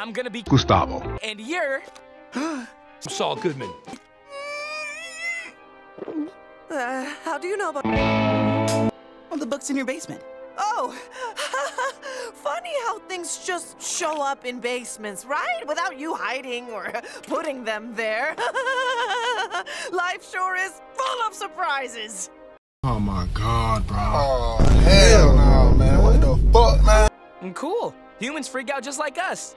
I'm gonna be Gustavo. And you're Saul Goodman. How do you know about the books in your basement? Oh, funny how things just show up in basements, right? Without you hiding or putting them there. Life sure is full of surprises. Oh my God, bro. Oh, hell no, man. What the fuck, man? Cool. Humans freak out just like us.